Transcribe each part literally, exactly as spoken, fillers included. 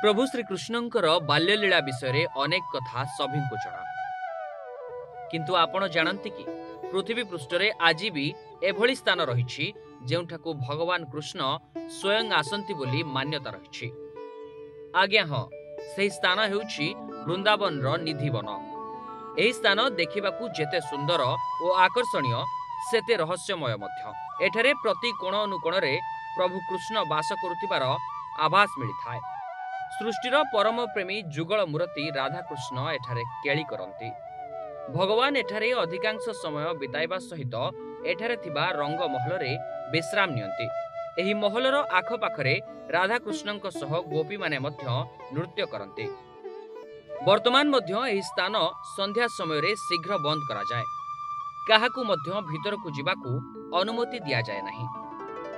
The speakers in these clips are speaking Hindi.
प्रभु श्री कृष्णंकर बाल्यलीला विषय अनेक कथा सभी को जना किंतु आपण जानते कि पृथ्वी पृष्ठरे आजि भी एभली स्थान रही जेउठाकु भगवान कृष्ण स्वयं आसंती बोली मान्यता रही। आज्ञा हाँ, सही स्थान हेउछि वृंदावन रो निधिवन। एही स्थान देखिबाकु जेते सुंदर ओ आकर्षणीय सेते रहस्यमय मध्य। एठारे प्रति कोण अनुकोण रे प्रभु कृष्ण वास करुतिबार आभास मिलिथाय। सृष्टिर परम प्रेमी जुगल मूर्ति राधा कृष्ण एठारे केळी करंती। भगवान एठारे अधिकांश समय बिताइबा सहित एठारे थिबा रंग महल रे विश्राम नियंती। एही महलर आखपाखरे राधा कृष्णंक सह गोपी माने मध्य नृत्य करंती। वर्तमान मध्य एही स्थान संध्या समय रे शीघ्र बंद करा जाय। काहाकु मध्य भीतरकु जिबाकु अनुमति दिया जाय नाही।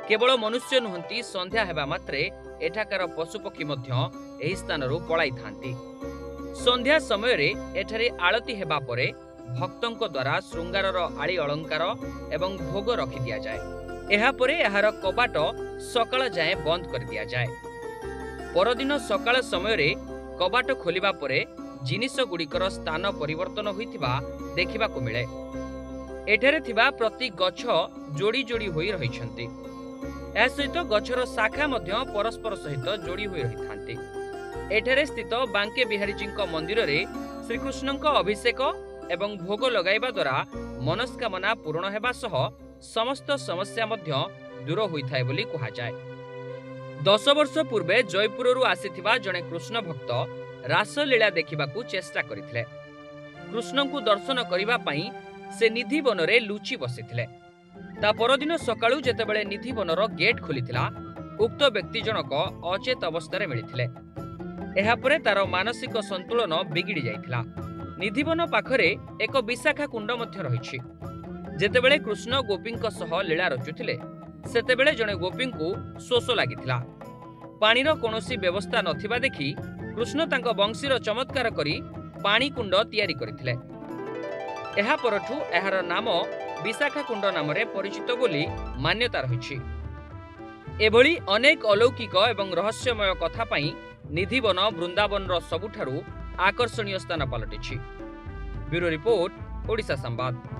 केवल मनुष्य नुहंती, संध्या हेबा मात्रे एठाकार पशुपक्षी मध्य एही स्थानरु पळाई थांती। संध्या समय रे एठारे आळती हेबा परे भक्तंक द्वारा श्रृंगारर आळी अलंकार एवं भोग रखी दिया जाय। एहा परे एहार कबाट सकाळ जाए बंद कर दिया जाए। परदिन सकाळ समय रे कबाट खोलिबा परे जिनिष गुड़िकर स्थान परिवर्तन होइतिबा देखिबा को मिले। एठारे थिबा प्रति गछ जोड़ी जोड़ी होई रहिछन्ति। ए सहित गछर शाखा मध्य परस्पर सहित जोड़ी होई रहिथान्ति। एठारे स्थित बांके बिहारीजींक मंदिर रे श्रीकृष्णंक अभिषेक एवं भोग लगाइबा द्वारा मनस्कामना पूर्ण हेबा सह समस्त समस्या मध्य दूर होइथाय बोली कहा जाय। दस वर्ष पूर्वे जयपुररु आसीथिबा जने कृष्ण भक्त रासलीला देखिबाकु चेष्टा करिथिले। कृष्णंकु दर्शन करिबा पई से निधिवन रे लुचि बसिथिले। ता परदिन सकाळु जेतेबेले निधिवनर गेट खोलिथिला उक्त व्यक्ति जनक अचेत अवस्था रे मिलिथिले। एहा परे तार मानसिक संतुलन बिगिडी जाइथिला। निधिवन पाखरे एक विशाखा कुंड मध्य रहिछि। जेतेबेले कृष्ण गोपींक सह लीला रचुथिले सेतेबेले जने गोपींकु शोष लागिथिला। पानीर कोनोसी व्यवस्था नथिबा देखि कृष्ण तांको वंशीर चमत्कार करी पानी कुंड तयारी करिथिले। एहा परठु एहार नाम विशाखा कुंड नामरे परिचित बोली मान्यता रहिछि। एभली अनेक अलौकिक एवं रहस्यमय कथा पई निधिवन वृंदावनर सबुठारु आकर्षणीय स्थान पालटिछि। ब्यूरो रिपोर्ट, ओडिशा संवाद।